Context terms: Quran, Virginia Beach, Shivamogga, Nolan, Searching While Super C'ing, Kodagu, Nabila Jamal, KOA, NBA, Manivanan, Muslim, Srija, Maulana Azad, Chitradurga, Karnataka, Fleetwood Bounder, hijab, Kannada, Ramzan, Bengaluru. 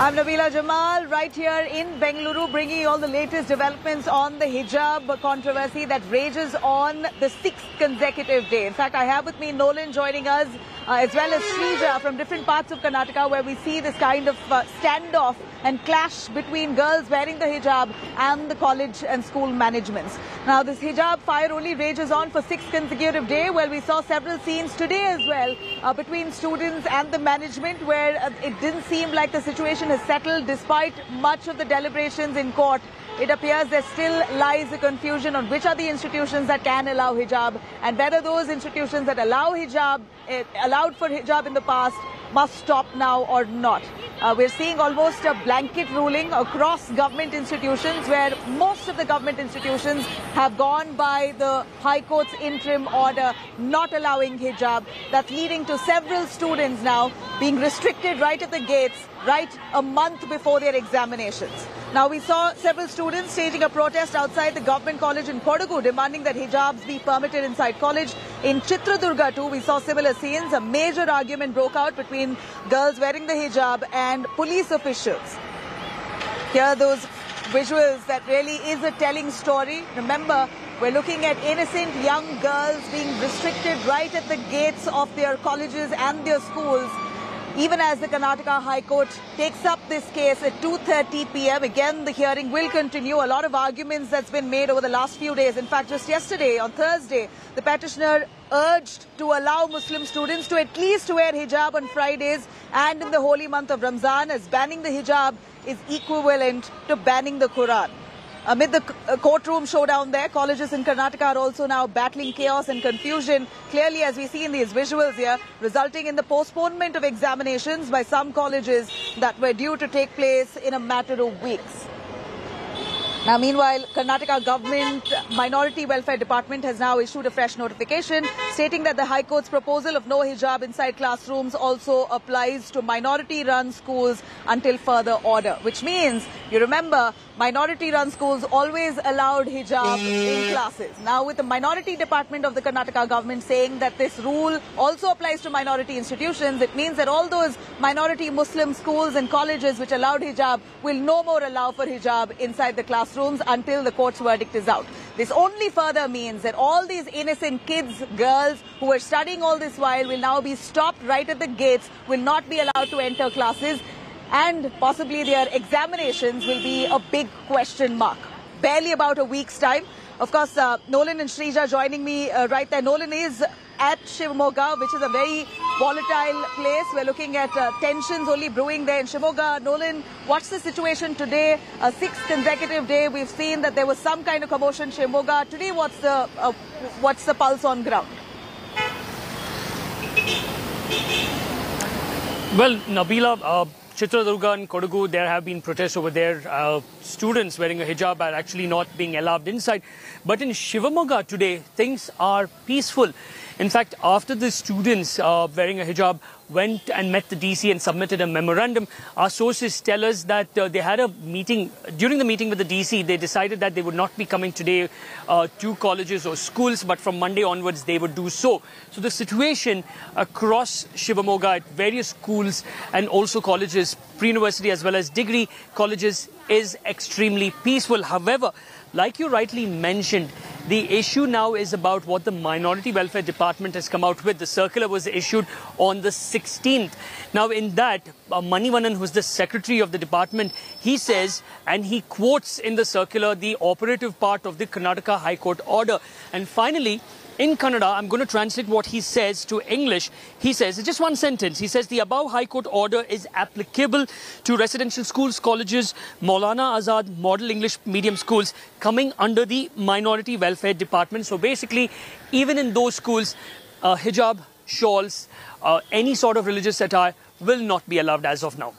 I'm Nabila Jamal, right here in Bengaluru, bringing you all the latest developments on the hijab controversy that rages on the 6th consecutive day. In fact, I have with me Nolan joining us, as well as Srija from different parts of Karnataka, where we see this kind of standoff and clash between girls wearing the hijab and the college and school managements. Now, this hijab fire only rages on for 6th consecutive day. Well, we saw several scenes today as well between students and the management, where it didn't seem like the situation has settled despite much of the deliberations in court. It appears there still lies a confusion on which are the institutions that can allow hijab and whether those institutions that allow hijab, allowed for hijab in the past, must stop now or not. We're seeing almost a blanket ruling across government institutions, where most of the government institutions have gone by the High Court's interim order not allowing hijab. That's leading to several students now being restricted right at the gates, right a month before their examinations. Now, we saw several students staging a protest outside the government college in Kodagu, demanding that hijabs be permitted inside college. In Chitradurga too, we saw similar scenes. A major argument broke out between girls wearing the hijab and police officials. Here are those visuals that really is a telling story. Remember, we're looking at innocent young girls being restricted right at the gates of their colleges and their schools, even as the Karnataka High Court takes up this case at 2:30 p.m. Again, the hearing will continue. A lot of arguments that's been made over the last few days. In fact, just yesterday, on Thursday, the petitioner urged to allow Muslim students to at least wear hijab on Fridays and in the holy month of Ramzan, as banning the hijab is equivalent to banning the Quran. Amid the courtroom showdown there, colleges in Karnataka are also now battling chaos and confusion, clearly, as we see in these visuals here, resulting in the postponement of examinations by some colleges that were due to take place in a matter of weeks. Now, meanwhile, Karnataka government Minority Welfare Department has now issued a fresh notification stating that the High Court's proposal of no hijab inside classrooms also applies to minority-run schools until further order, which means, you remember, minority-run schools always allowed hijab in classes. Now, with the Minority Department of the Karnataka government saying that this rule also applies to minority institutions, it means that all those minority Muslim schools and colleges which allowed hijab will no more allow for hijab inside the classrooms until the court's verdict is out. This only further means that all these innocent kids, girls, who were studying all this while will now be stopped right at the gates, will not be allowed to enter classes, and possibly their examinations will be a big question mark. Barely about a week's time. Of course, Nolan and Srija joining me right there. Nolan is at Shivamogga, which is a very volatile place. We're looking at tensions only brewing there in Shivamogga. Nolan, what's the situation today? A 6th consecutive day, we've seen that there was some kind of commotion in Shivamogga. Today, what's the pulse on ground? Well, Nabila, Chitradurga and Kodagu, there have been protests over there. Students wearing a hijab are actually not being allowed inside. But in Shivamogga today, things are peaceful. In fact, after the students wearing a hijab went and met the DC and submitted a memorandum, our sources tell us that they had a meeting. During the meeting with the DC, they decided that they would not be coming today to colleges or schools, but from Monday onwards, they would do so. So the situation across Shivamogga at various schools and also colleges, pre-university as well as degree colleges, is extremely peaceful. However, like you rightly mentioned, the issue now is about what the Minority Welfare Department has come out with. The circular was issued on the 16th. Now, in that, Manivanan, who's the secretary of the department, he says, and he quotes in the circular, the operative part of the Karnataka High Court order. And finally, in Kannada, I'm going to translate what he says to English. He says, it's just one sentence. He says, the above High Court order is applicable to residential schools, colleges, Maulana Azad, model English medium schools, coming under the Minority Welfare Department. So basically, even in those schools, hijab, shawls, any sort of religious attire will not be allowed as of now.